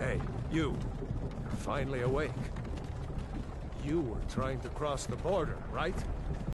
Hey, you. You're finally awake. You were trying to cross the border, right?